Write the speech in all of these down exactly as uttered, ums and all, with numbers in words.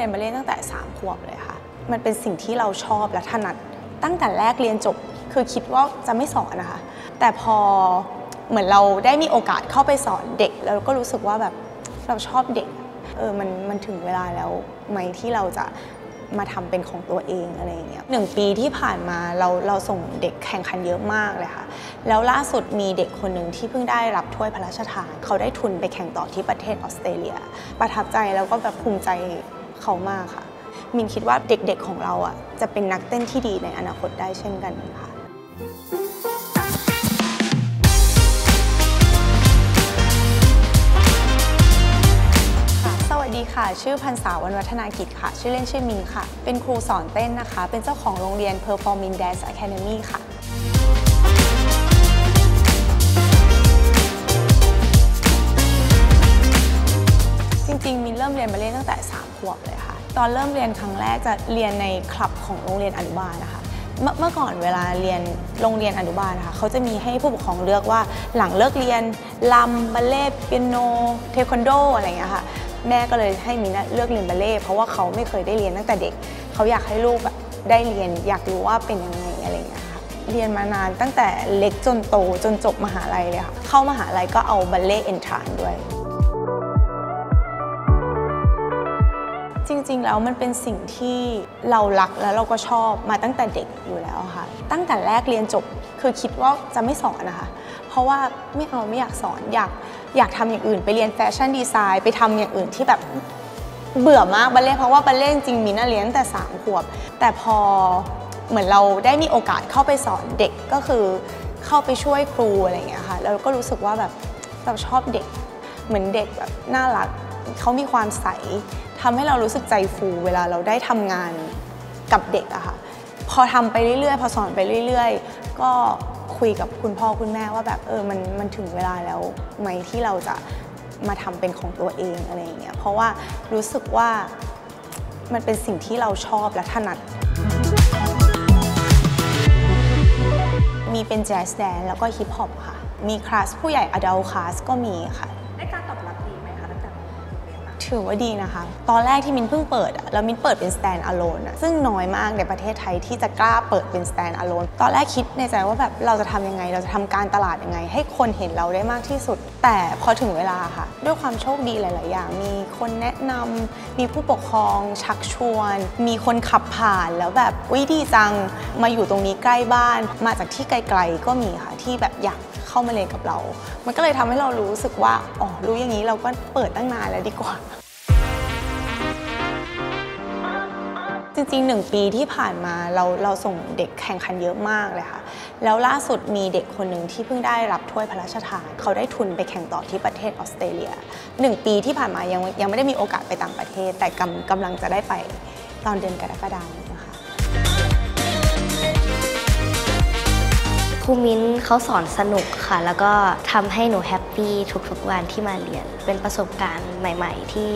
เรียนบัลเล่ต์ตั้งแต่สามขวบเลยค่ะมันเป็นสิ่งที่เราชอบและถนัดตั้งแต่แรกเรียนจบคือคิดว่าจะไม่สอนนะคะแต่พอเหมือนเราได้มีโอกาสเข้าไปสอนเด็กแล้วก็รู้สึกว่าแบบเราชอบเด็กเออมันมันถึงเวลาแล้วไหมที่เราจะมาทำเป็นของตัวเองอะไรอย่างเงี้ยหนึ่งปีที่ผ่านมาเราเราส่งเด็กแข่งขันเยอะมากเลยค่ะแล้วล่าสุดมีเด็กคนหนึ่งที่เพิ่งได้รับถ้วยพระราชทานเขาได้ทุนไปแข่งต่อที่ประเทศออสเตรเลียประทับใจแล้วก็แบบภูมิใจเขามากค่ะมินคิดว่าเด็กๆของเราอ่ะจะเป็นนักเต้นที่ดีในอนาคตได้เช่นกันค่ะค่ะชื่อพรรษา วรรณวัฒนากิจค่ะชื่อเล่นชื่อมินค่ะเป็นครูสอนเต้นนะคะเป็นเจ้าของโรงเรียน Performing Dance Academy ค่ะจริงๆมินเริ่มเรียนบัลเล่ต์ตั้งแต่สามขวบเลยค่ะตอนเริ่มเรียนครั้งแรกจะเรียนในคลับของโรงเรียนอนุบาลนะคะเมื่อก่อนเวลาเรียนโรงเรียนอนุบาลนะคะเขาจะมีให้ผู้ปกครองเลือกว่าหลังเลิกเรียนรำบัลเล่ต์เปียโนเทควันโดอะไรอย่างเงี้ยค่ะแม่ก็เลยให้มินเลือกเรียนบัลเล่ต์เพราะว่าเขาไม่เคยได้เรียนตั้งแต่เด็กเขาอยากให้ลูกแบบได้เรียนอยากรู้ว่าเป็นยังไงอะไรอย่างเงี้ยค่ะเรียนมานานตั้งแต่เล็กจนโตจนจบมหาลัยเลยค่ะเข้ามหาลัยก็เอาบัลเล่ต์เอนทรานซ์ด้วยจริงๆแล้วมันเป็นสิ่งที่เรารักแล้วเราก็ชอบมาตั้งแต่เด็กอยู่แล้วค่ะตั้งแต่แรกเรียนจบคือคิดว่าจะไม่สอนนะคะเพราะว่าไม่เอาไม่อยากสอนอยากอยากทำอย่างอื่นไปเรียนแฟชั่นดีไซน์ไปทำอย่างอื่นที่แบบเบื่อมากบัลเล่ต์เพราะว่าบัลเล่ต์จริงมีน่าเรียนตั้งแต่สามขวบแต่พอเหมือนเราได้มีโอกาสเข้าไปสอนเด็กก็คือเข้าไปช่วยครูอะไรอย่างเงี้ยค่ะแล้วก็รู้สึกว่าแบบเราชอบเด็กเหมือนเด็กแบบน่ารักเขามีความใสทำให้เรารู้สึกใจฟูเวลาเราได้ทำงานกับเด็กอะค่ะพอทำไปเรื่อยๆพอสอนไปเรื่อยๆก็คุยกับคุณพ่อคุณแม่ว่าแบบเออมันมันถึงเวลาแล้วไหมที่เราจะมาทำเป็นของตัวเองอะไรอย่างเงี้ยเพราะว่ารู้สึกว่ามันเป็นสิ่งที่เราชอบและถนัดมีเป็นแจ๊สแดนซ์แล้วก็ฮิปฮอปค่ะมีคลาสผู้ใหญ่อดัลคลาสก็มีค่ะได้การตอบรับดีไหมคะตั้งแต่ถือว่าดีนะคะตอนแรกที่มินเพิ่งเปิดแล้วมินเปิดเป็น stand alone ซึ่งน้อยมากในประเทศไทยที่จะกล้าเปิดเป็น stand alone ตอนแรกคิดในใจว่าแบบเราจะทำยังไงเราจะทำการตลาดยังไงให้คนเห็นเราได้มากที่สุดแต่พอถึงเวลาค่ะด้วยความโชคดีหลายๆอย่างมีคนแนะนำมีผู้ปกครองชักชวนมีคนขับผ่านแล้วแบบอุ๊ยดีจังมาอยู่ตรงนี้ใกล้บ้านมาจากที่ไกลๆก็มีค่ะที่แบบอยากเข้ามาเรียนกับเรามันก็เลยทำให้เรารู้สึกว่าอ๋อรู้อย่างนี้เราก็เปิดตั้งนานแล้วดีกว่าจริงๆหนึ่งปีที่ผ่านมาเราเราส่งเด็กแข่งขันเยอะมากเลยค่ะแล้วล่าสุดมีเด็กคนหนึ่งที่เพิ่งได้รับถ้วยพระราชทานเขาได้ทุนไปแข่งต่อที่ประเทศออสเตรเลียหนึ่งปีที่ผ่านมายังยังไม่ได้มีโอกาสไปต่างประเทศแต่กำกำลังจะได้ไปตอนเดือนกรกฎาคมนะคะครูมิ้นเขาสอนสนุกค่ะแล้วก็ทำให้หนูแฮปปี้ทุกๆวันที่มาเรียนเป็นประสบการณ์ใหม่ๆที่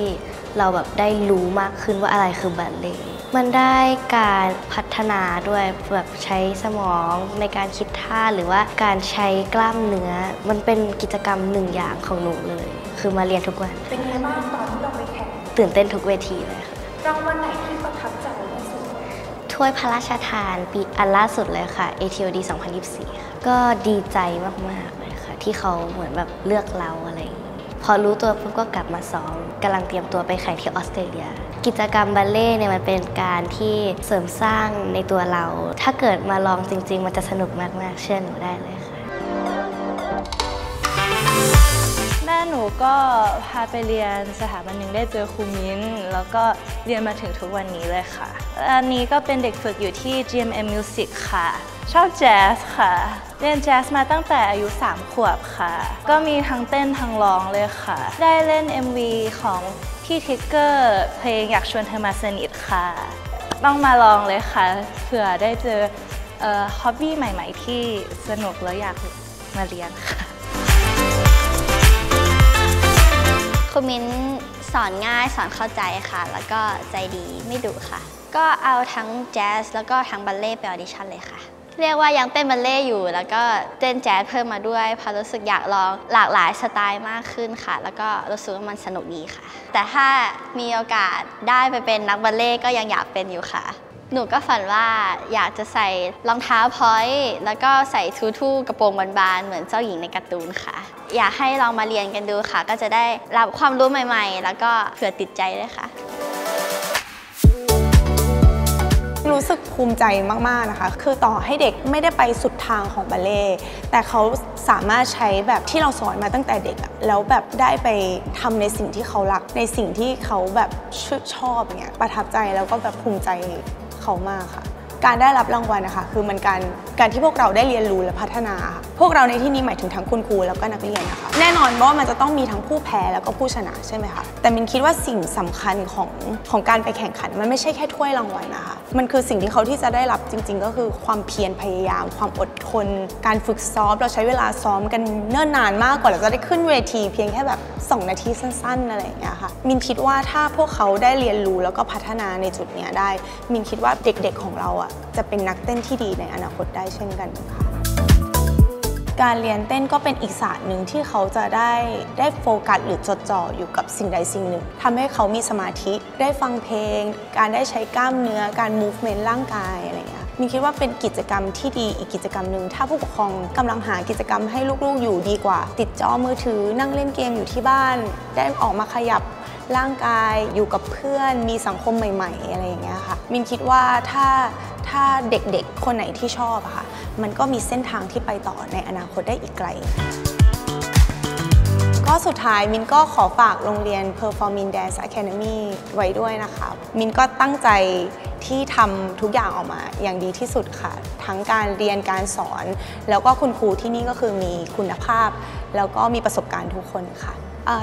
เราแบบได้รู้มากขึ้นว่าอะไรคือบัลเล่ต์มันได้การพัฒนาด้วยแบบใช้สมองในการคิดท่าหรือว่าการใช้กล้ามเนื้อมันเป็นกิจกรรมหนึ่งอย่างของหนูเลยคือมาเรียนทุกวันเป็นไงบ้างตอนที่เราไปแข่งตื่นเต้นทุกเวทีเลยค่ะรางวัลไหนที่ประทับใจที่สุดถ้วยพระราชทานปีอันล่าสุดเลยค่ะ เอ ที โอ ดี สองพันยี่สิบสี่ค่ะก็ดีใจมากๆเลยค่ะที่เขาเหมือนแบบเลือกเราอะไรพอรู้ตัวปุ๊บก็กลับมาซ้อมกำลังเตรียมตัวไปแข่งที่ออสเตรเลียกิจกรรมบัลเล่ต์เนี่ยมันเป็นการที่เสริมสร้างในตัวเราถ้าเกิดมาลองจริงๆมันจะสนุกมากๆเชื่อหนูได้เลยค่ะแม่หนูก็พาไปเรียนสถาบันหนึ่งได้เจอครูมิ้นแล้วก็เรียนมาถึงทุกวันนี้เลยค่ะอันนี้ก็เป็นเด็กฝึกอยู่ที่ จี เอ็ม เอ็ม Music ค่ะชอบแจ๊สค่ะเรียนแจ๊สมาตั้งแต่อายุสามขวบค่ะก็มีทั้งเต้นทั้งร้องเลยค่ะได้เล่น เอ็ม วี ของพี่ทิกเกอร์เพลงอยากชวนเธอมาสนิทค่ะต้องมาลองเลยค่ะเผื่อได้เจอฮ็อบบี้ใหม่ๆที่สนุกแล้วอยากมาเรียนค่ะครูมิ้นสอนง่ายสอนเข้าใจค่ะแล้วก็ใจดีไม่ดุค่ะก็เอาทั้งแจ๊สแล้วก็ทั้งบัลเล่ต์ไปออดิชั่นเลยค่ะ เรียกว่ายังเต้นบัลเล่ต์อยู่แล้วก็เต้นแจ๊สเพิ่มมาด้วยพอรู้สึกอยากลองหลากหลายสไตล์มากขึ้นค่ะแล้วก็รู้สึกว่ามันสนุกดีค่ะแต่ถ้ามีโอกาสได้ไปเป็นนักบัลเล่ต์ก็ยังอยากเป็นอยู่ค่ะหนูก็ฝันว่าอยากจะใส่รองเท้าพอยต์แล้วก็ใส่ทูทู่กระโปรงบานๆเหมือนเจ้าหญิงในการ์ตูนค่ะอยากให้ลองมาเรียนกันดูค่ะก็จะได้รับความรู้ใหม่ๆแล้วก็เผื่อติดใจด้วยค่ะรู้สึกภูมิใจมากๆนะคะคือต่อให้เด็กไม่ได้ไปสุดทางของบัลเล่ต์แต่เขาสามารถใช้แบบที่เราสอนมาตั้งแต่เด็กแล้วแบบได้ไปทำในสิ่งที่เขารักในสิ่งที่เขาแบบชอบอย่างเงี้ยประทับใจแล้วก็แบบภูมิใจเขามากค่ะการได้รับรางวัลนะคะคือมันการการที่พวกเราได้เรียนรู้และพัฒนาค่ะพวกเราในที่นี้หมายถึงทั้งคุณครูแล้วก็นักเรียนนะคะแน่นอนว่ามันจะต้องมีทั้งผู้แพ้แล้วก็ผู้ชนะใช่ไหมคะแต่มินคิดว่าสิ่งสำคัญของของการไปแข่งขันมันไม่ใช่แค่ถ้วยรางวัลนะคะมันคือสิ่งที่เขาที่จะได้รับจริงๆก็คือความเพียรพยายามความอดทนการฝึกซ้อมเราใช้เวลาซ้อมกันเนิ่นนานมากกว่าเราจะได้ขึ้นเวทีเพียงแค่แบบสองนาทีสั้นๆอะไรอย่างเงี้ยค่ะมินคิดว่าถ้าพวกเขาได้เรียนรู้แล้วก็พัฒนาในจุดนี้ได้มินคิดว่าเด็กๆของเราอ่ะจะเป็นนักเต้นที่ดีในอนาคตได้เช่นกันค่ะการเรียนเต้นก็เป็นอีกศาสตร์หนึ่งที่เขาจะได้ได้โฟกัสหรือจดจ่ออยู่กับสิ่งใดสิ่งหนึ่งทำให้เขามีสมาธิได้ฟังเพลงการได้ใช้กล้ามเนื้อการ มูฟเมนต์ ร่างกายอะไรอย่างเงี้ยมินคิดว่าเป็นกิจกรรมที่ดีอีกกิจกรรมหนึ่งถ้าผู้ปกครองกำลังหากิจกรรมให้ลูกๆอยู่ดีกว่าติดจอมือถือนั่งเล่นเกมอยู่ที่บ้านได้ออกมาขยับร่างกายอยู่กับเพื่อนมีสังคมใหม่ๆอะไรอย่างเงี้ยค่ะมินคิดว่าถ้าถ้าเด็กๆคนไหนที่ชอบอะค่ะมันก็มีเส้นทางที่ไปต่อในอนาคตได้อีกไกลก็สุดท้ายมินก็ขอฝากโรงเรียน Performing Dance Academy ไว้ด้วยนะคะมินก็ตั้งใจที่ทำทุกอย่างออกมาอย่างดีที่สุดค่ะทั้งการเรียนการสอนแล้วก็คุณครูที่นี่ก็คือมีคุณภาพแล้วก็มีประสบการณ์ทุกคนค่ะ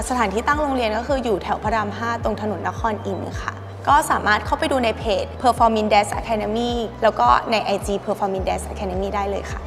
สถานที่ตั้งโรงเรียนก็คืออยู่แถวพระราม ห้าตรงถนนนครอินทร์ค่ะก็สามารถเข้าไปดูในเพจ Performing Dance Academy แล้วก็ใน ไอ จี Performing Dance Academy ได้เลยค่ะ